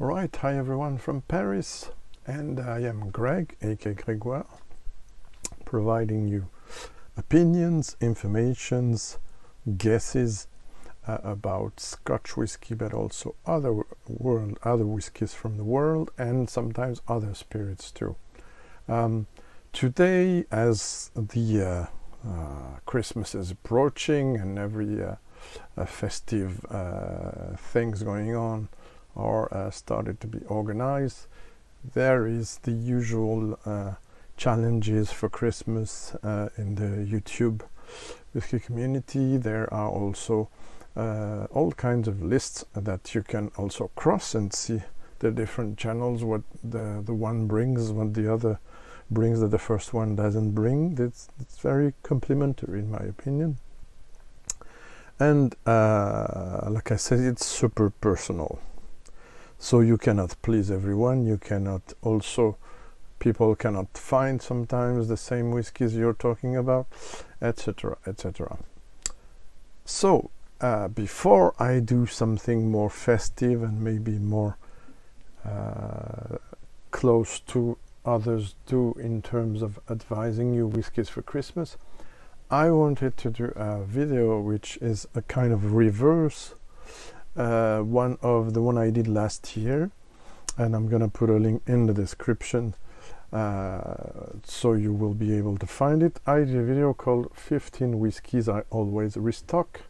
Right, hi everyone from Paris, and I am Greg, aka Grégoire, providing you opinions, informations, guesses about Scotch whiskey, but also other whiskies from the world, and sometimes other spirits too. Today, as the Christmas is approaching and every festive things going on are started to be organized, there is the usual challenges for Christmas in the YouTube whisky community. There are also all kinds of lists that you can also cross and see the different channels, what the one brings, what the other brings that the first one doesn't bring. It's very complimentary in my opinion. And like I said, it's super personal. So you cannot please everyone. You cannot also, people cannot find sometimes the same whiskies you're talking about, etc, etc. So before I do something more festive and maybe more close to others do in terms of advising you whiskies for Christmas, I wanted to do a video which is a kind of reverse one of the one I did last year, and I'm gonna put a link in the description so you will be able to find it. I did a video called 15 Whiskies I Always Restock,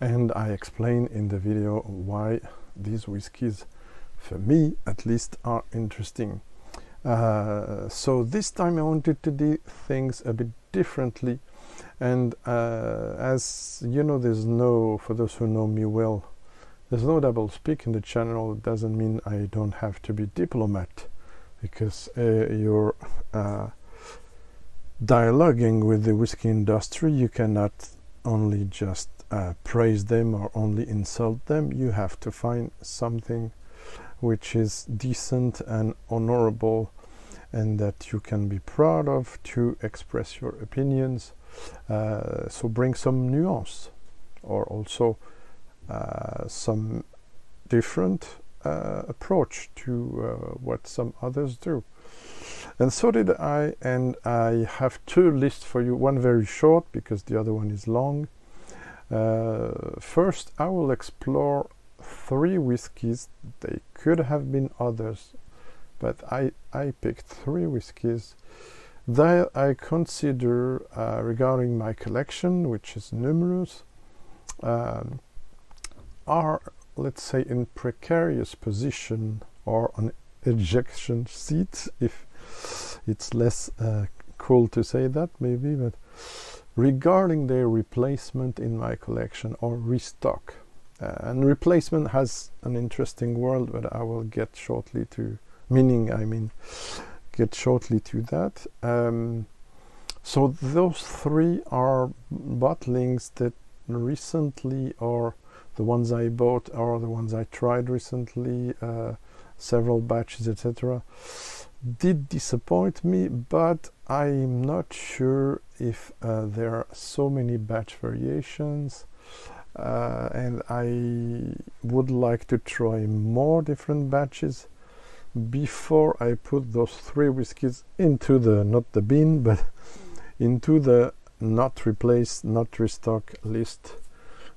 and I explain in the video why these whiskies, for me at least, are interesting. So this time I wanted to do things a bit differently, and as you know, there's no, for those who know me well, there's no double speak in the channel. It doesn't mean I don't have to be diplomat, because you're dialoguing with the whiskey industry. You cannot only just praise them or only insult them. You have to find something which is decent and honorable and that you can be proud of to express your opinions. So bring some nuance, or also some different approach to what some others do. And so did I, and I have two lists for you, one very short because the other one is long. First I will explore three whiskies. They could have been others, but I picked three whiskies that I consider regarding my collection, which is numerous, are, let's say, in precarious position or on ejection seat, if it's less cool to say that maybe, but regarding their replacement in my collection or restock. And replacement has an interesting world, but I will get shortly to, get shortly to that. So those three are bottlings that recently, or the ones I bought or the ones I tried recently, several batches, etc, did disappoint me, but I'm not sure if there are so many batch variations, and I would like to try more different batches before I put those three whiskies into the, not the bin, but into the not replace, not restock list,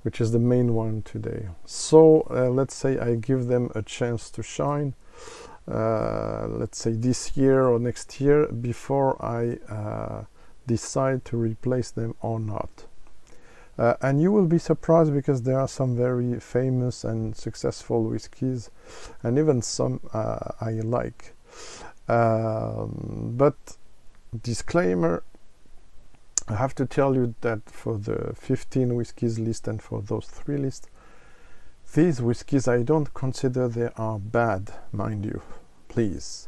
which is the main one today. So let's say I give them a chance to shine, let's say this year or next year, before I decide to replace them or not. And you will be surprised, because there are some very famous and successful whiskies, and even some I like. But disclaimer, I have to tell you that for the 15 whiskies list and for those three lists, these whiskies, I don't consider they are bad, mind you, please.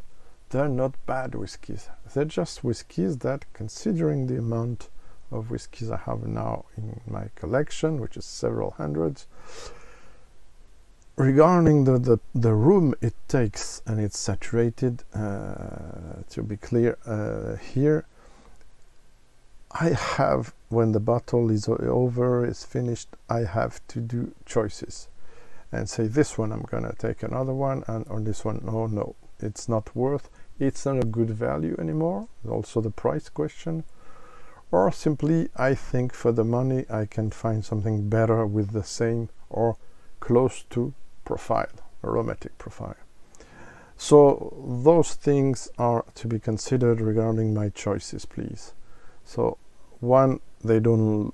They're not bad whiskies. They're just whiskies that, considering the amount of whiskies I have now in my collection, which is several hundreds, regarding the room it takes, and it's saturated, to be clear here, I have, when the bottle is over, is finished, I have to do choices, and say this one I'm gonna take another one, and on this one no, it's not worth, it's not a good value anymore, also the price question, or simply I think for the money I can find something better with the same or close to profile, aromatic profile. So those things are to be considered regarding my choices, please. So one, they no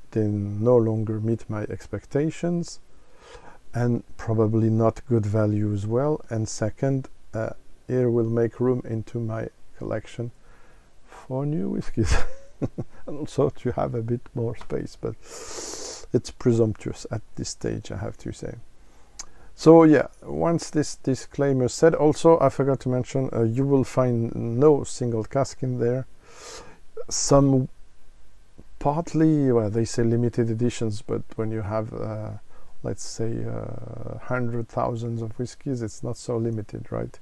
longer meet my expectations and probably not good value as well, and second, it will make room into my collection for new whiskies and also to have a bit more space, but it's presumptuous at this stage, I have to say. So yeah, once this disclaimer said, also I forgot to mention, you will find no single cask in there. Some partly, well, they say limited editions, but when you have let's say 100,000 of whiskies, it's not so limited, right?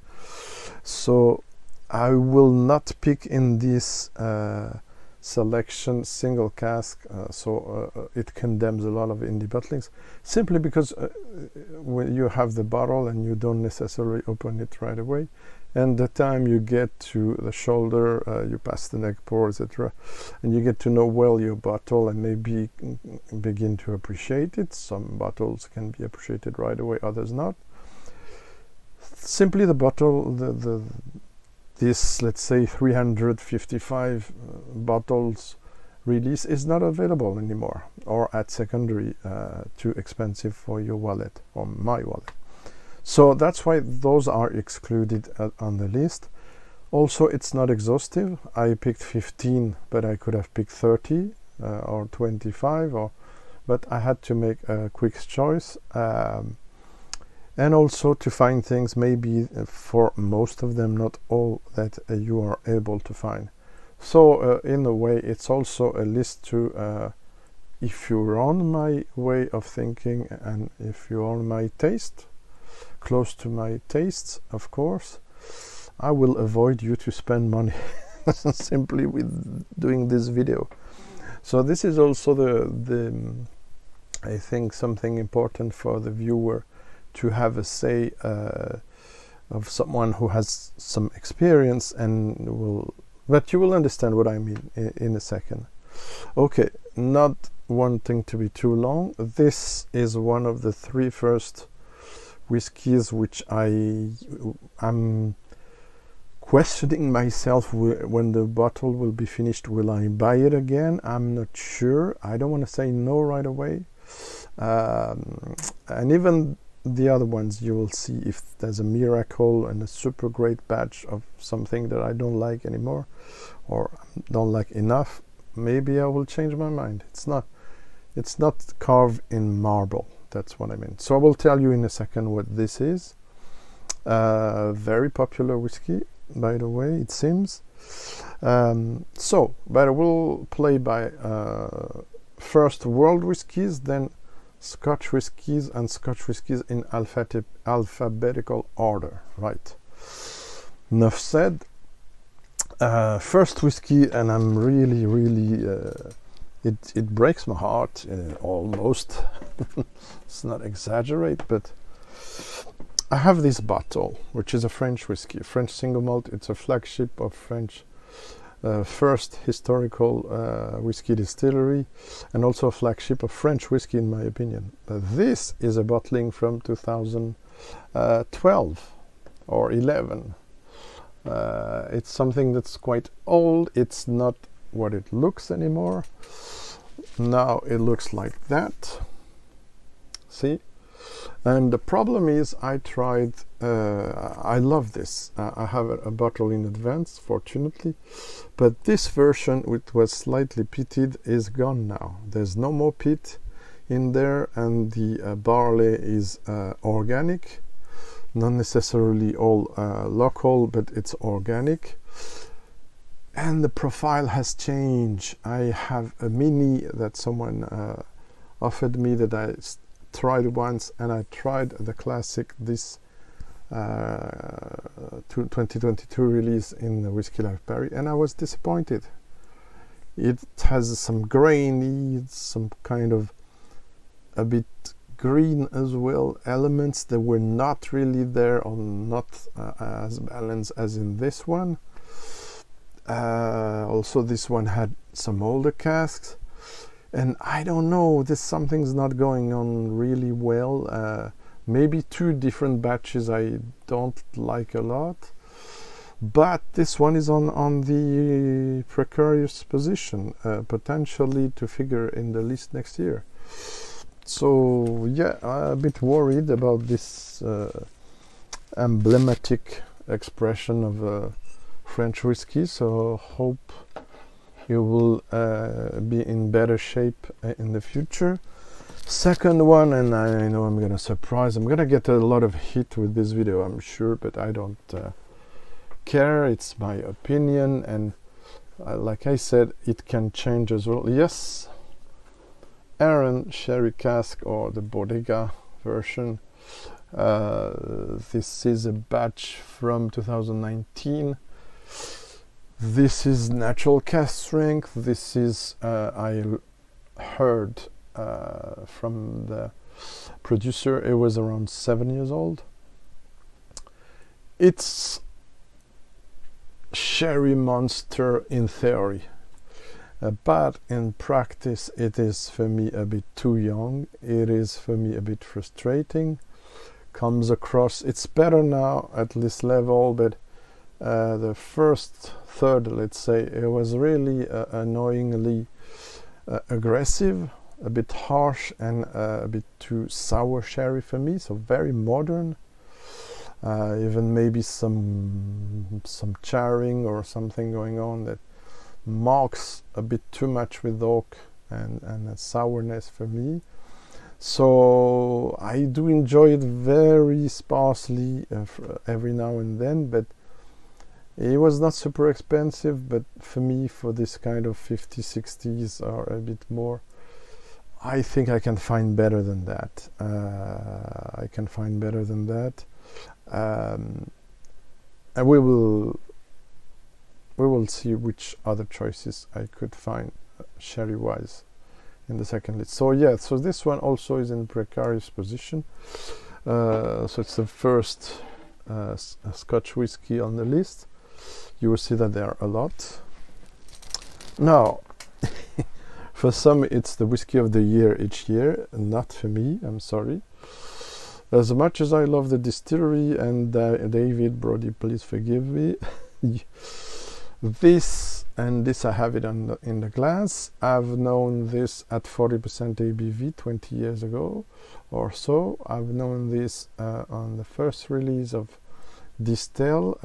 So I will not pick in this selection single cask, so it condemns a lot of indie bottlings, simply because when you have the bottle and you don't necessarily open it right away, and the time you get to the shoulder, you pass the neck pour, etc., and you get to know well your bottle and maybe begin to appreciate it. Some bottles can be appreciated right away, others not. Simply the bottle, this, let's say, 355 bottles release is not available anymore, or at secondary, too expensive for your wallet or my wallet. So that's why those are excluded on the list. Also, it's not exhaustive. I picked 15, but I could have picked 30 or 25, or but I had to make a quick choice. And also to find things, maybe for most of them, not all, that you are able to find. So in a way, it's also a list to, if you're on my way of thinking and if you're on my taste, close to my tastes, of course, I will avoid you to spend money simply with doing this video. So this is also the I think something important for the viewer, to have a say of someone who has some experience and will, but you will understand what I mean in a second. Okay, not wanting to be too long, this is one of the three first whiskies which I'm questioning myself when the bottle will be finished, will I buy it again? I'm not sure, I don't want to say no right away, and even the other ones you will see, if there's a miracle and a super great batch of something that I don't like anymore or don't like enough, maybe I will change my mind. It's not carved in marble, that's what I mean. So I will tell you in a second what this is. Very popular whiskey, by the way, it seems. So, but we'll play by first world whiskies, then Scotch whiskies, and Scotch whiskies in alphabetical order, right? Enough said. First whiskey, and I'm really, really, it breaks my heart, almost. It's not exaggerate, but I have this bottle, which is a French whiskey, French single malt. It's a flagship of French first historical whiskey distillery, and also a flagship of French whiskey in my opinion. This is a bottling from 2012 or 11. It's something that's quite old. It's not what it looks anymore. Now it looks like that. See? And the problem is I tried, I love this, I have a bottle in advance, fortunately, but this version, which was slightly peated, is gone now. There's no more peat in there, and the barley is organic, not necessarily all local, but it's organic, and the profile has changed. I have a mini that someone offered me that I tried once, and I tried the classic, this 2022 release in the Whiskey Life Paris, and I was disappointed. It has some grainy, some kind of a bit green as well, elements that were not really there or not as balanced as in this one. Also this one had some older casks, and I don't know, this something's not going on really well. Maybe two different batches I don't like a lot, but this one is on the precarious position, potentially to figure in the list next year. So yeah, I'm a bit worried about this emblematic expression of French whiskey, so hope you will be in better shape in the future. Second one, and I know I'm gonna surprise, I'm gonna get a lot of heat with this video, I'm sure, but I don't care, it's my opinion, and like I said, it can change as well. Yes, Arran Sherry Cask, or the Bodega version. This is a batch from 2019. This is natural cask strength. This is I heard from the producer it was around 7 years old. It's sherry monster in theory, but in practice it is for me a bit too young. It is for me a bit frustrating. Comes across, it's better now at this level, but the first third, let's say, it was really annoyingly aggressive, a bit harsh, and a bit too sour sherry for me, so very modern. Even maybe some charring or something going on that marks a bit too much with oak and a sourness for me. So I do enjoy it very sparsely every now and then, but it was not super expensive. But for me, for this kind of 50s, 60s or a bit more, I think I can find better than that. I can find better than that. And we will see which other choices I could find sherry wise in the second list. So yeah, so this one also is in precarious position. So it's the first Scotch whiskey on the list. You will see that there are a lot. Now for some it's the whiskey of the year each year, not for me, I'm sorry. As much as I love the distillery, and David Brody, please forgive me. This I have it on in the glass. I've known this at 40% ABV 20 years ago or so. I've known this on the first release of Distel,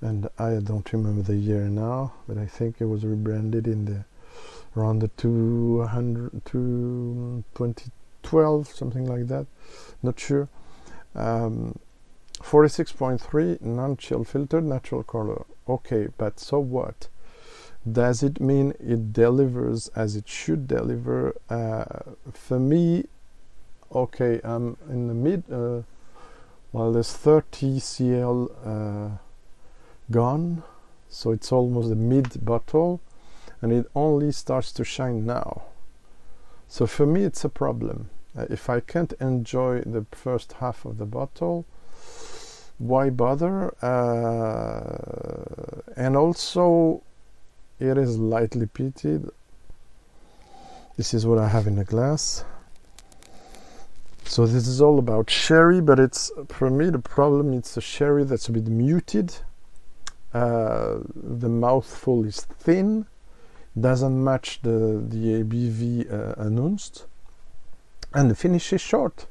and I don't remember the year now, but I think it was rebranded in the around the 2012, something like that, not sure. 46.3, non-chill filtered, natural color. Okay, but so what? Does it mean it delivers as it should deliver? For me, okay, I'm in the mid, well, there's 30 cl gone, so it's almost the mid bottle, and it only starts to shine now. So for me it's a problem. If I can't enjoy the first half of the bottle, why bother? And also it is lightly peated. This is what I have in a glass. So this is all about sherry, but it's, for me the problem, it's a sherry that's a bit muted. The mouthful is thin, doesn't match the ABV announced, and the finish is short.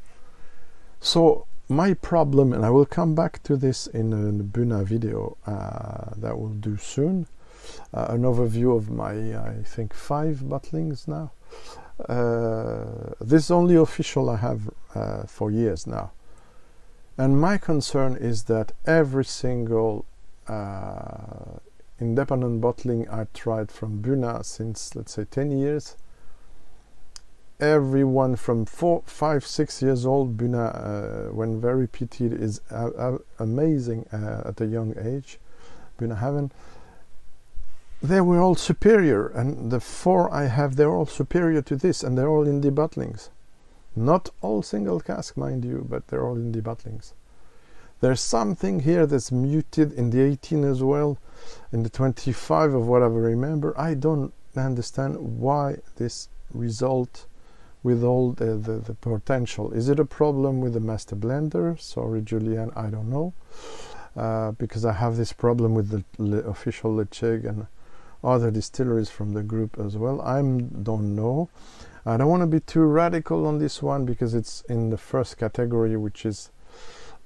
So my problem, and I will come back to this in a Buna video that will do soon, an overview of my, I think, 5 bottlings now. This is only official I have for years now, and my concern is that every single independent bottling I tried from Buna since, let's say, 10 years, everyone from 4, 5, 6 years old, Buna when very peated is amazing at a young age, Bunnahabhain, they were all superior, and the 4 I have, they're all superior to this, and they're all in the bottlings. Not all single cask, mind you, but they're all in the bottlings. There's something here that's muted in the 18 as well, in the 25 of what I remember. I don't understand why this result with all the potential. Is it a problem with the master blender? Sorry, Julian, I don't know. Because I have this problem with the official Lecheg and other distilleries from the group as well. I don't know. I don't want to be too radical on this one because it's in the first category, which is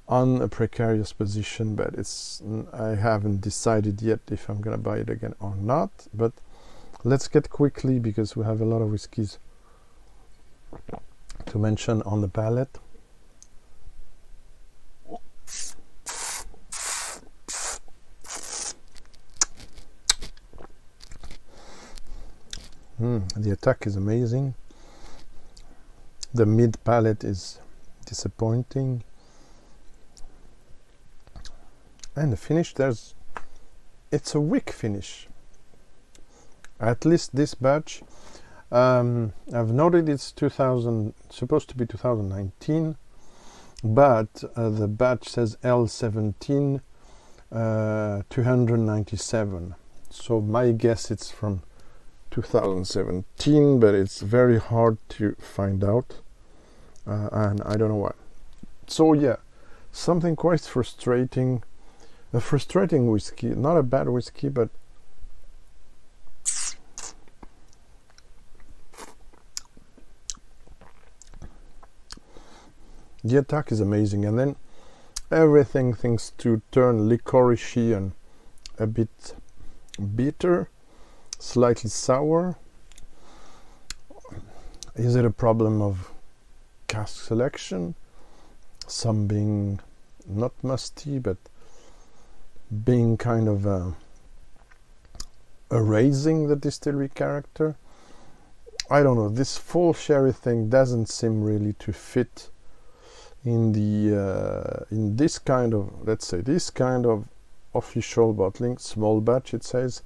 on a precarious position, but it's, I haven't decided yet if I'm going to buy it again or not. But let's get quickly, because we have a lot of whiskies to mention on the palette. The attack is amazing. The mid palette is disappointing. And the finish, it's a wick finish. At least this batch, I've noted it's supposed to be 2019, but the batch says L17 297. So my guess it's from 2017, but it's very hard to find out, and I don't know why. So yeah, something quite frustrating. A frustrating whiskey, not a bad whiskey, but the attack is amazing, and then everything seems to turn licoricey and a bit bitter, slightly sour. Is it a problem of cask selection? Some being not musty, but being kind of erasing the distillery character. I don't know, this full sherry thing doesn't seem really to fit in the in this kind of, let's say, this kind of official bottling, small batch it says.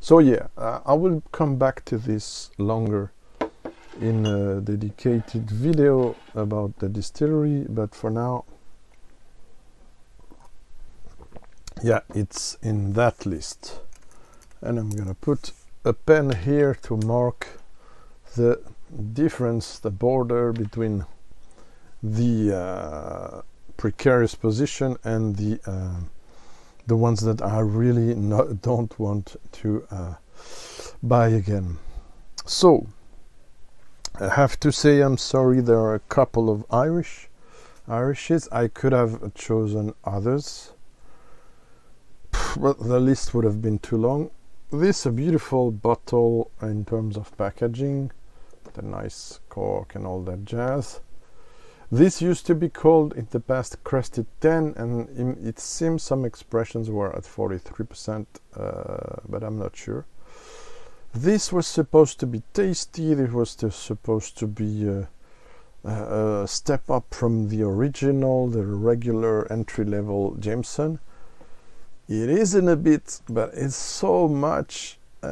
So yeah, I will come back to this longer in a dedicated video about the distillery, but for now, yeah, it's in that list. And I'm gonna put a pen here to mark the difference, the border between the precarious position and the ones that I really don't want to buy again. So I have to say I'm sorry, there are a couple of Irishes. I could have chosen others, but the list would have been too long. This is a beautiful bottle in terms of packaging, the nice cork and all that jazz. This used to be called in the past Crested 10, and it seems some expressions were at 43%, but I'm not sure. This was supposed to be tasty, it was supposed to be a step up from the original, the regular entry-level Jameson. It is in a bit, but it's so much, I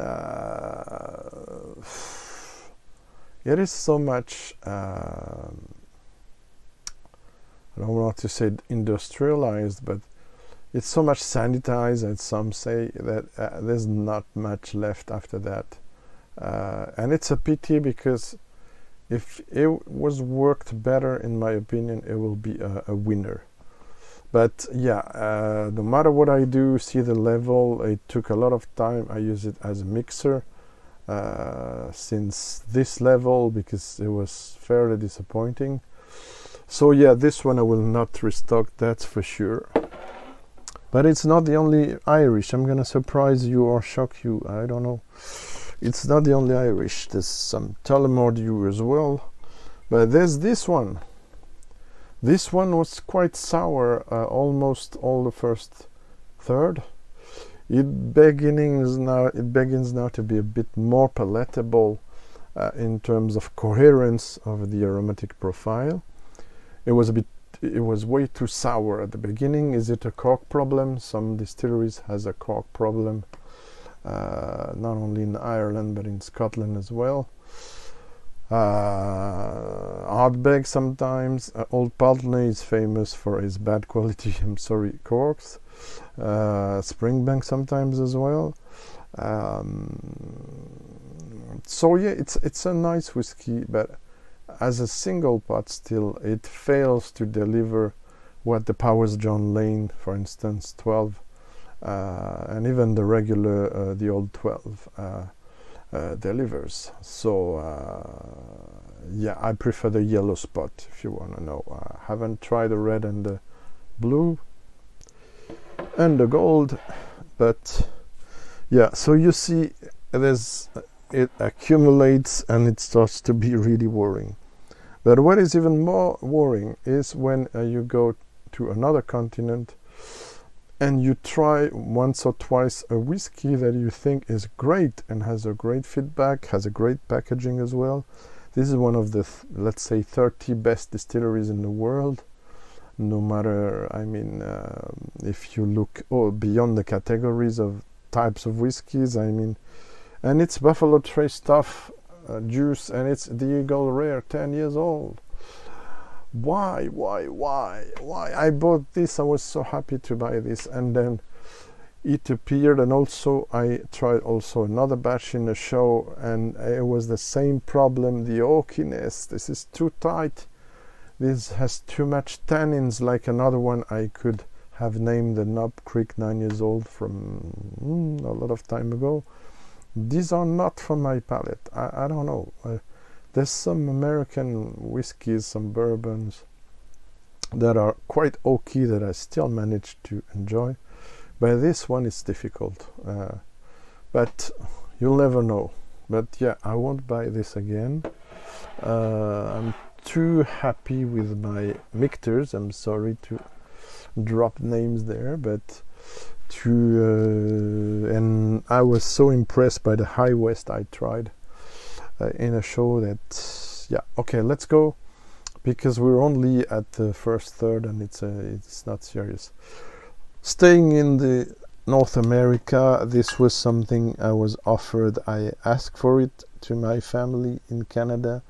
don't want to say industrialized, but it's so much sanitized, and some say that there's not much left after that. And it's a pity, because if it was worked better, in my opinion, it will be a winner. But yeah, no matter what I do, see the level, it took a lot of time. I use it as a mixer since this level, because it was fairly disappointing. So yeah, this one I will not restock, that's for sure. But it's not the only Irish. I'm gonna surprise you or shock you, I don't know. It's not the only Irish. There's some Tullamore Dew as well. But there's this one. This one was quite sour, almost all the first third. It begins now to be a bit more palatable in terms of coherence of the aromatic profile. It was way too sour at the beginning. Is it a cork problem? Some distilleries has a cork problem, not only in Ireland but in Scotland as well. Ardbeg sometimes. Old Pulteney is famous for his bad quality, I'm sorry, corks. Springbank sometimes as well. So yeah, it's a nice whiskey, but as a single pot still, it fails to deliver what the Powers John Lane, for instance, 12, and even the regular, the old 12 delivers. So yeah, I prefer the yellow spot, if you want to know. I haven't tried the red and the blue and the gold, but yeah, so you see, there's, it accumulates and it starts to be really worrying. But what is even more worrying is when you go to another continent and you try once or twice a whiskey that you think is great and has a great feedback, has a great packaging as well. This is one of the, let's say, 30 best distilleries in the world. No matter, I mean, if you look beyond the categories of types of whiskeys, I mean, and it's Buffalo Trace Tough juice, and it's the Eagle Rare, 10 years old. Why? I bought this, I was so happy to buy this, and then it appeared, and also I tried also another batch in the show, and it was the same problem, the oakiness. This is too tight. This has too much tannins, like another one I could have named, the Knob Creek, 9 years old, from a lot of time ago. These are not for my palate. I don't know. There's some American whiskies, some bourbons that are quite oaky that I still manage to enjoy, but this one is difficult. But you'll never know. But yeah, I won't buy this again. I'm too happy with my mixtures. I'm sorry to drop names there, but and I was so impressed by the High West I tried in a show that, yeah, okay, let's go, because we're only at the first third and it's not serious. Staying in the North America, this was something I was offered. I asked for it to my family in Canada,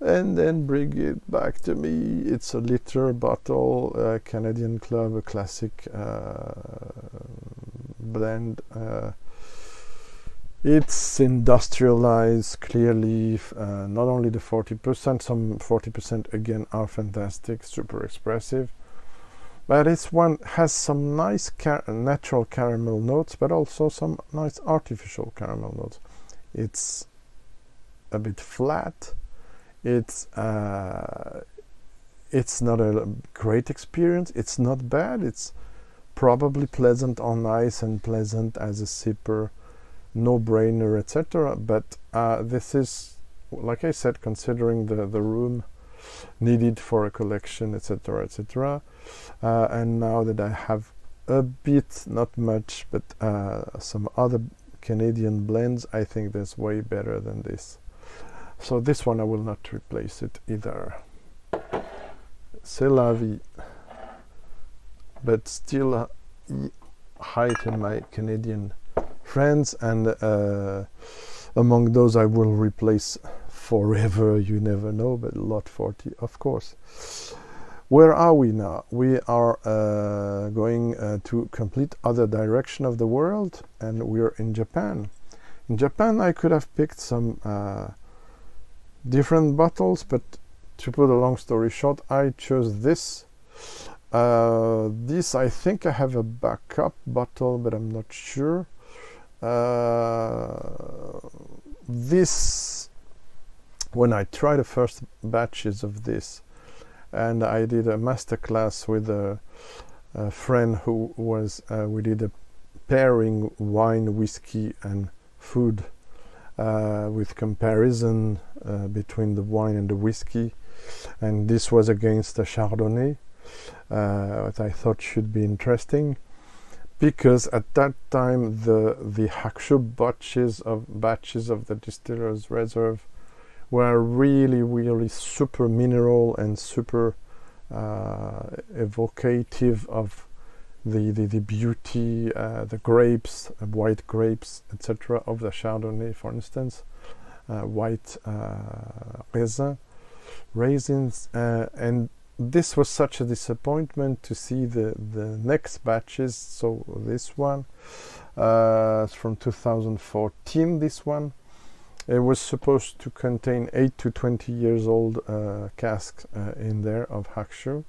and then bring it back to me. It's a liter bottle, Canadian Club, a classic blend. It's industrialized, clearly, not only the 40%, some 40% again are fantastic, super expressive. But this one has some nice natural caramel notes, but also some nice artificial caramel notes. It's a bit flat. It's not a great experience. It's not bad. It's probably pleasant on ice and pleasant as a sipper, no-brainer, etc. But this is, like I said, considering the room needed for a collection, etc., etc. And now that I have a bit, not much, but some other Canadian blends, I think there's way better than this. So this one I will not replace it either. C'est la vie. But still high in my Canadian friends, and among those I will replace forever, you never know, but lot 40 of course. Where are we now? We are going to complete other direction of the world, and we're in Japan. In Japan I could have picked some different bottles, but to put a long story short, I chose this. This, I think I have a backup bottle, but I'm not sure. This, when I tried the first batches of this, and I did a masterclass with a friend who was, we did a pairing wine, whiskey and food, with comparison between the wine and the whiskey, and this was against the Chardonnay, what I thought should be interesting, because at that time the Hakushu batches of the Distillers Reserve were really super mineral and super evocative of the beauty, the grapes, white grapes, etc., of the Chardonnay, for instance, white raisins, and this was such a disappointment to see the next batches. So this one from 2014, this one, it was supposed to contain 8 to 20 years old casks in there of Hakushu.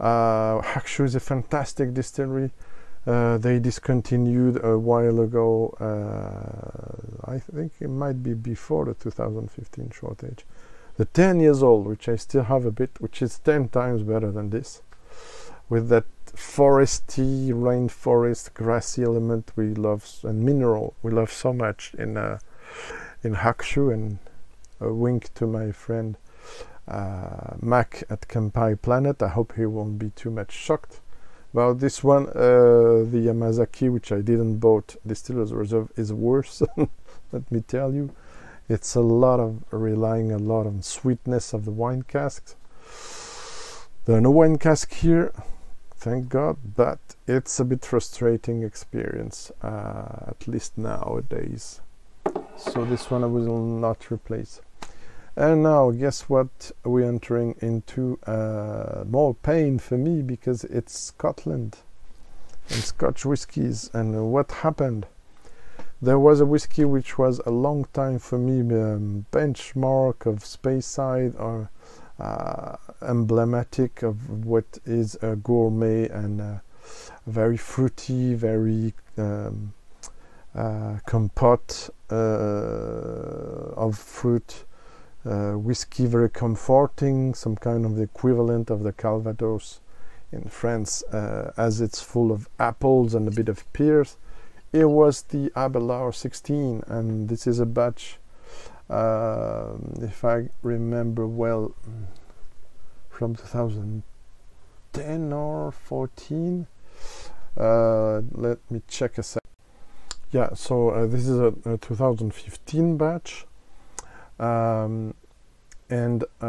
Hakushu is a fantastic distillery. They discontinued a while ago. I think it might be before the 2015 shortage. The 10 years old, which I still have a bit, which is 10 times better than this, with that foresty, rainforest, grassy element we love, and mineral we love so much in Hakushu. And a wink to my friend Mac at Kanpai Planet. I hope he won't be too much shocked about this one. The Yamazaki, which I didn't bought, Distillers Reserve, is worse. Let me tell you, it's a lot of relying a lot on sweetness of the wine casks. There are no wine casks here, thank God, but it's a bit frustrating experience, at least nowadays. So this one I will not replace. And now, guess what? We're entering into more pain for me, because it's Scotland and Scotch whiskies. And what happened? There was a whiskey which was a long time for me benchmark of Speyside, or emblematic of what is a gourmet and very fruity, very compote of fruit. Whiskey, very comforting, some kind of the equivalent of the Calvados in France, as it's full of apples and a bit of pears. It was the Aberlour 16, and this is a batch, if I remember well, from 2010 or 14. Let me check a sec. Yeah, so this is a 2015 batch. And I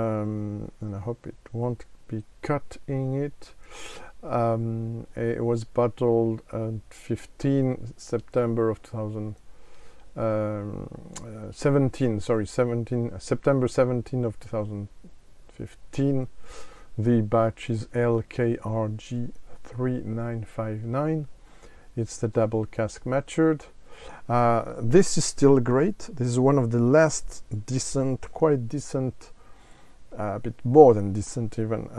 hope it won't be cutting it. It was bottled on 15 September of 2017. Sorry, September 17 of 2015. The batch is LKRG 3959. It's the double cask matured. This is still great. This is one of the last decent, quite decent, a bit more than decent even,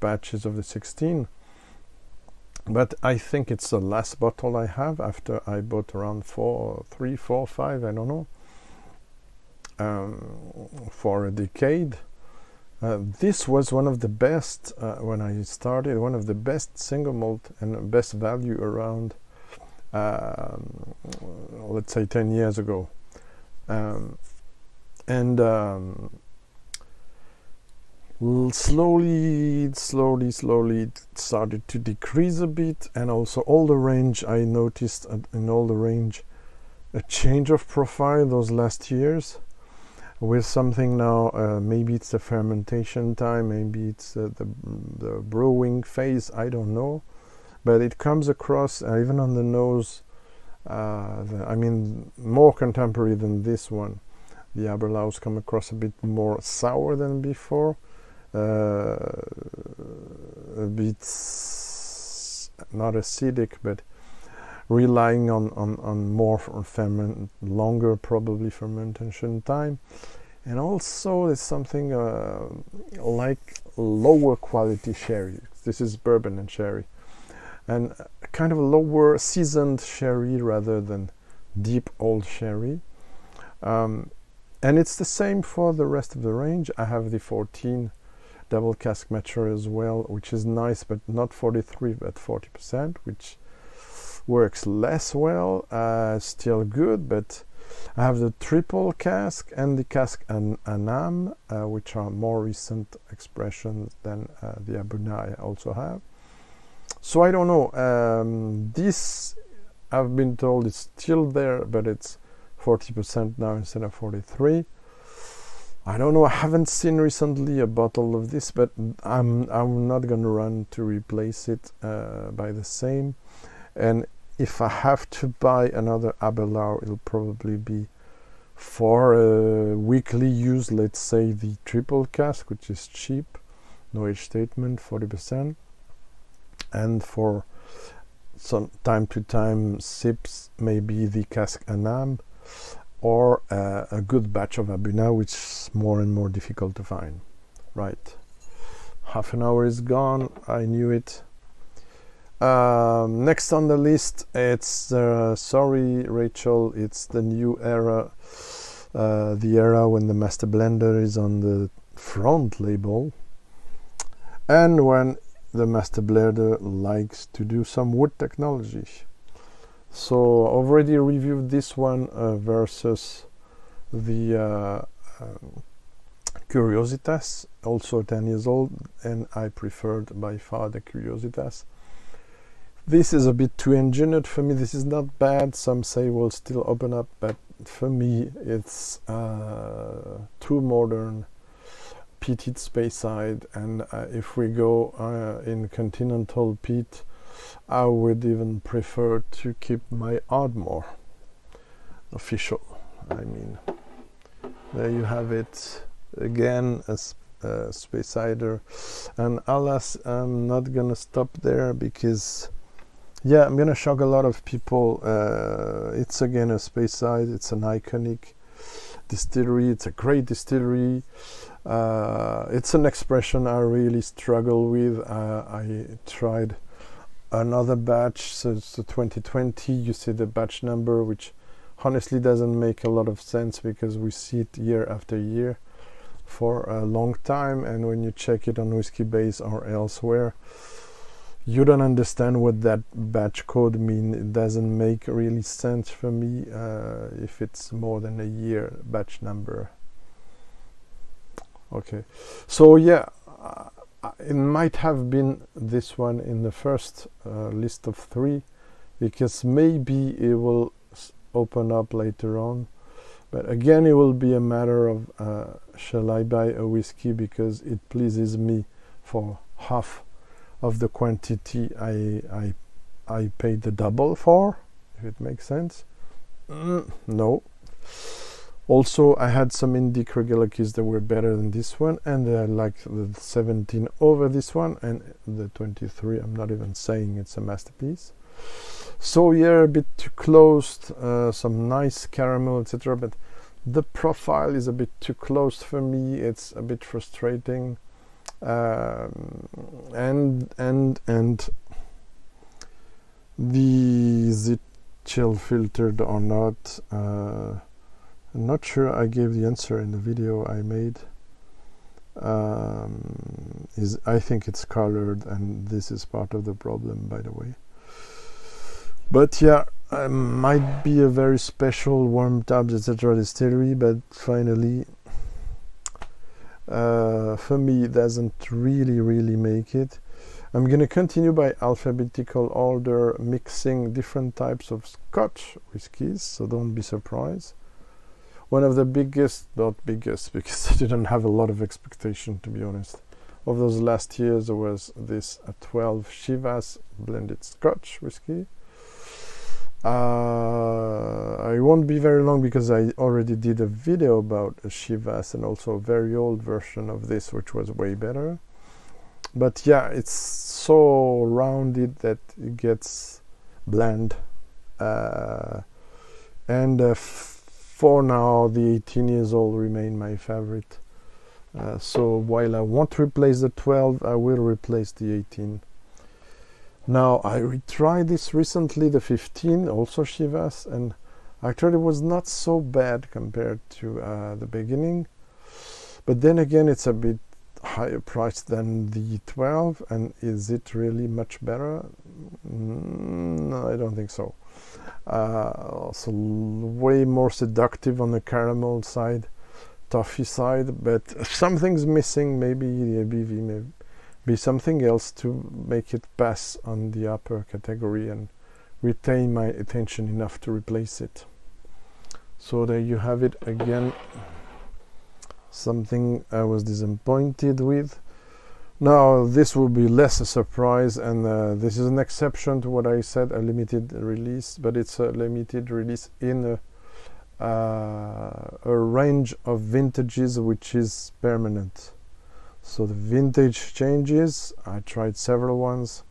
batches of the 16. But I think it's the last bottle I have after I bought around three, four, five, I don't know, for a decade. This was one of the best, when I started, one of the best single malt and best value around. Let's say 10 years ago, slowly it started to decrease a bit, and also all the range I noticed in all the range a change of profile those last years, with something now, maybe it's the fermentation time, maybe it's the brewing phase, I don't know. But it comes across, even on the nose, I mean, more contemporary than this one. The Aberlours come across a bit more sour than before, a bit not acidic, but relying on more longer probably fermentation time. And also there's something like lower quality sherry. This is bourbon and sherry. And kind of a lower seasoned sherry rather than deep old sherry. And it's the same for the rest of the range. I have the 14 double cask mature as well, which is nice, but not 43, but 40%, which works less well. Still good, but I have the triple cask and the cask Anam, which are more recent expressions than the Abunai I also have. So I don't know, this, I've been told, is still there, but it's 40% now instead of 43. I don't know, I haven't seen recently a bottle of this, but I'm not gonna run to replace it by the same. And if I have to buy another Aberlour, it'll probably be For weekly use, let's say the triple cask, which is cheap, no age statement, 40%, and for some time to time sips, maybe the cask Anab or a good batch of Abuna, which is more and more difficult to find. Right, half an hour is gone, I knew it. Next on the list, it's sorry Rachel, it's the new era, the era when the master blender is on the front label and when the master blender likes to do some wood technology. So already reviewed this one versus the Curiositas, also 10 years old, and I preferred by far the Curiositas. This is a bit too engineered for me. This is not bad. Some say will still open up, but for me it's too modern, peated Speyside, and if we go in continental peat, I would even prefer to keep my Ardmore official. I mean, there you have it again, as Speysider, and alas, I'm not gonna stop there because. Yeah, I'm gonna shock a lot of people. It's again a Speyside, it's an iconic distillery, it's a great distillery. It's an expression I really struggle with. I tried another batch, so it's 2020, you see the batch number, which honestly doesn't make a lot of sense because we see it year after year for a long time, and when you check it on WhiskyBase or elsewhere, you don't understand what that batch code means. It doesn't make really sense for me if it's more than a year batch number. Okay, so yeah, it might have been this one in the first list of three because maybe it will open up later on. But again, it will be a matter of shall I buy a whiskey because it pleases me for half of the quantity I paid the double for, if it makes sense. No. Also, I had some Indic regular keys that were better than this one, and I like the 17 over this one, and the 23, I'm not even saying it's a masterpiece. So yeah, a bit too closed, some nice caramel, etc. But the profile is a bit too closed for me. It's a bit frustrating. And the is it chill filtered or not? I'm not sure I gave the answer in the video I made. Is I think it's colored, and this is part of the problem, by the way. But yeah, it might be a very special warmed up etc. distillery, but finally. For me it doesn't really make it. I'm gonna continue by alphabetical order, mixing different types of Scotch whiskies, so don't be surprised. One of the biggest, not biggest because I didn't have a lot of expectation to be honest, of those last years was this 12 Chivas blended Scotch whiskey. I won't be very long because I already did a video about a Chivas and also a very old version of this which was way better, but yeah, it's so rounded that it gets bland, and for now the 18 years old remain my favorite, so while I won't replace the 12, I will replace the 18. Now, I retried this recently, the 15, also Chivas, and actually it was not so bad compared to the beginning. But then again, it's a bit higher priced than the 12, and is it really much better? No, I don't think so. Also way more seductive on the caramel side, toffee side, but something's missing, maybe the ABV, maybe. Be something else to make it pass on the upper category and retain my attention enough to replace it. So there you have it again, something I was disappointed with. Now this will be less a surprise, and this is an exception to what I said, a limited release, but it's a limited release in a a range of vintages which is permanent. So the vintage changes. I tried several ones.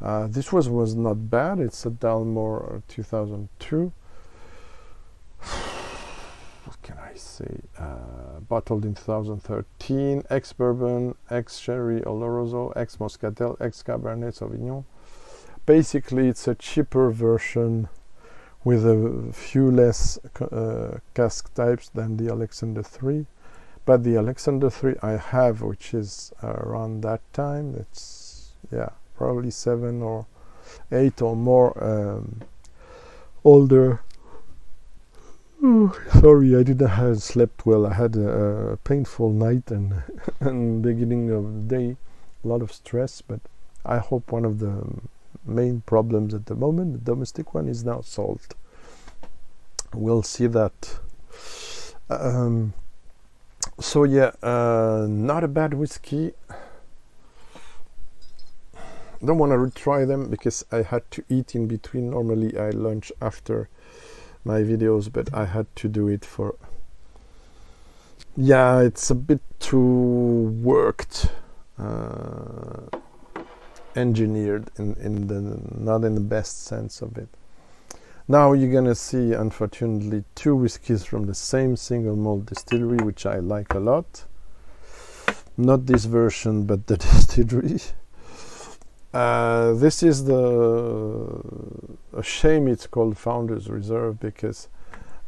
This was not bad. It's a Dalmore 2002. What can I say? Bottled in 2013. Ex-bourbon, ex-sherry Oloroso, ex-moscatel, ex-cabernet Sauvignon. Basically, it's a cheaper version with a few less cask types than the Alexander III. But the Alexander III I have, which is around that time, it's, yeah, probably 7 or 8 or more older. Ooh, sorry, I didn't have slept well. I had a painful night and, and beginning of the day, a lot of stress. But I hope one of the main problems at the moment, the domestic one, is now solved. We'll see that. So yeah, not a bad whiskey. Don't want to retry them because I had to eat in between. Normally I lunch after my videos, but I had to do it for, yeah, it's a bit too worked, engineered in the, not in the best sense of it. Now you're gonna see, unfortunately, two whiskies from the same single malt distillery, which I like a lot. Not this version, but the distillery. This is a shame it's called Founders Reserve, because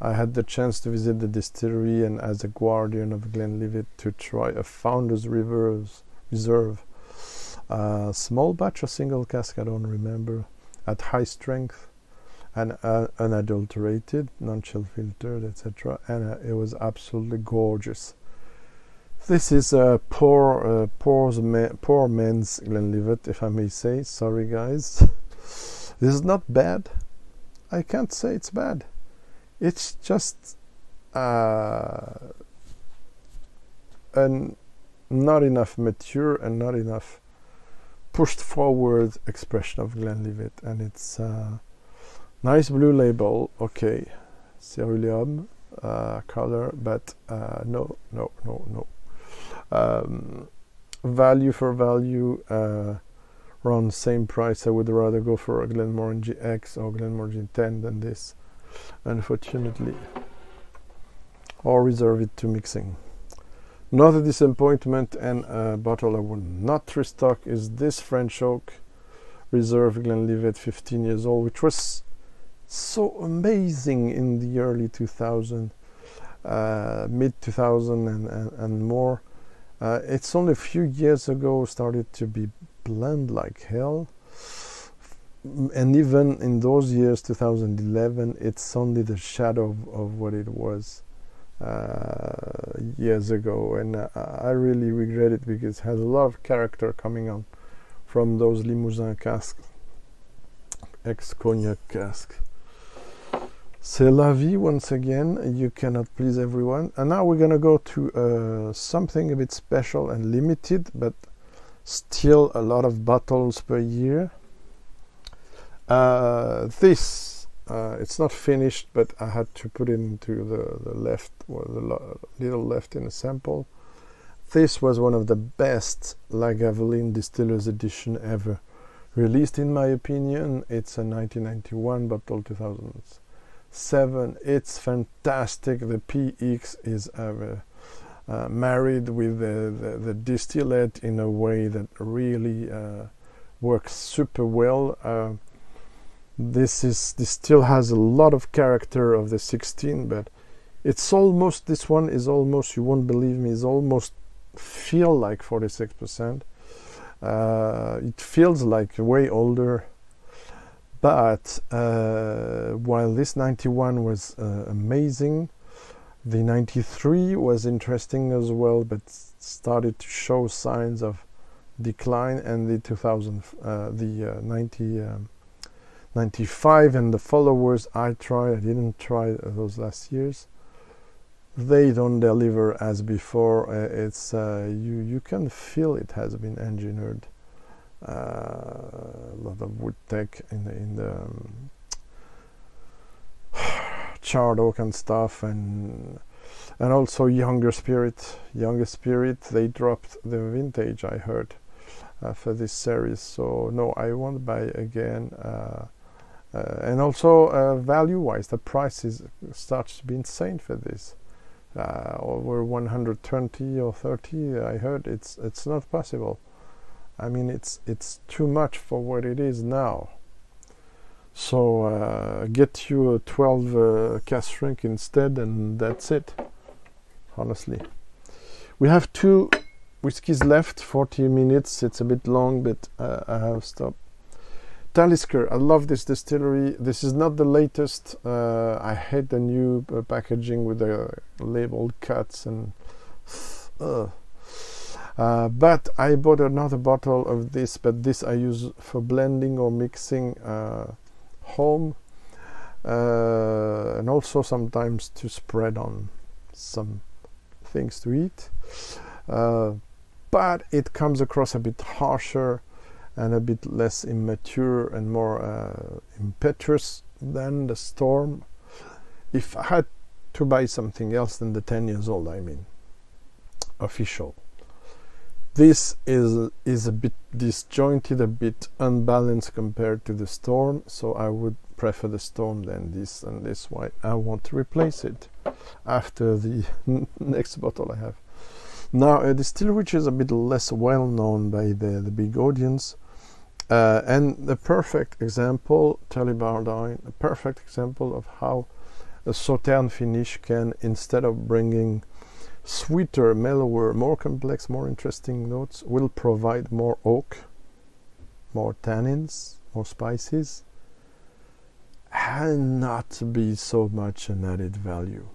I had the chance to visit the distillery and, as a guardian of Glenlivet, to try a Founders Reserve small batch or single cask, I don't remember, at high strength and unadulterated, non-chill filtered, etc. And it was absolutely gorgeous. This is a poor man's Glenlivet, if I may say. Sorry guys. This is not bad. I can't say it's bad. It's just not enough mature and not enough pushed forward expression of Glenlivet. And it's nice blue label, okay, ceruleum color, but no. Value for value, around same price, I would rather go for a Glenmore GX or Glenmore G10 than this, unfortunately, or reserve it to mixing. Another disappointment, and a bottle I would not restock, is this French Oak Reserve Glenlivet 15 years old, which was so amazing in the early 2000s, mid 2000 and more. It's only a few years ago started to be bland like hell, and even in those years, 2011, it's only the shadow of what it was years ago. And I really regret it, because it has a lot of character coming on from those Limousin casks, ex-cognac casks. C'est la vie, once again, you cannot please everyone. And now we're gonna go to something a bit special and limited, but still a lot of bottles per year. This, it's not finished, but I had to put it into the left, or the little left in a sample. This was one of the best Lagavulin Distillers Edition ever released, in my opinion. It's a 1991 bottle, 2000s. 7, it's fantastic. The PX is married with the distillate in a way that really works super well. This still has a lot of character of the 16, but it's almost, this one is almost, you won't believe me, is almost feel like 46%. It feels like way older. But while this 91 was amazing, the 93 was interesting as well, but started to show signs of decline. And the 95 and the followers, I didn't try those last years. They don't deliver as before. It's you can feel it has been engineered. A lot of wood tech in the charred oak and stuff, and also younger spirit. They dropped the vintage, I heard, for this series. So no, I won't buy again. And also value-wise, the prices starts to be insane for this. Over 120 or 30, I heard. It's not possible. I mean, it's too much for what it is now. So get you a 12 cask strength instead, and that's it. Honestly, we have two whiskies left. 40 minutes. It's a bit long, but I have stopped. Talisker, I love this distillery. This is not the latest. I hate the new packaging with the label cuts and but I bought another bottle of this, but this I use for blending or mixing home, and also sometimes to spread on some things to eat, but it comes across a bit harsher and a bit less immature and more impetuous than the Storm. If I had to buy something else than the 10 years old, I mean, official. This is a bit disjointed, a bit unbalanced compared to the Storm, so I would prefer the Storm than this, and this why I want to replace it after the next bottle I have. Now, a distillery which is a bit less well known by the big audience, and the perfect example, Tullibardine, a perfect example of how a Sauternes finish can, instead of bringing sweeter, mellower, more complex, more interesting notes, will provide more oak, more tannins, more spices, and not be so much an added value.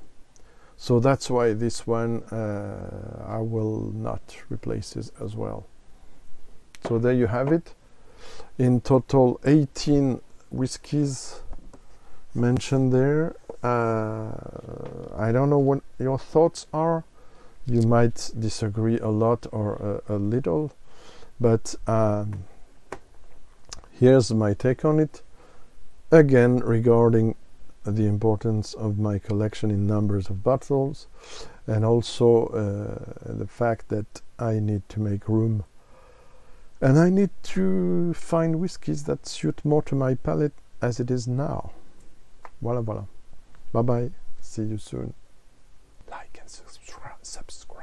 So that's why this one I will not replace this as well. So there you have it. In total, 18 whiskies mentioned there. I don't know what your thoughts are. You might disagree a lot or a little, but here's my take on it. Again, regarding the importance of my collection in numbers of bottles, and also the fact that I need to make room and I need to find whiskies that suit more to my palate as it is now. Voila voila, bye bye, see you soon. Like and subscribe.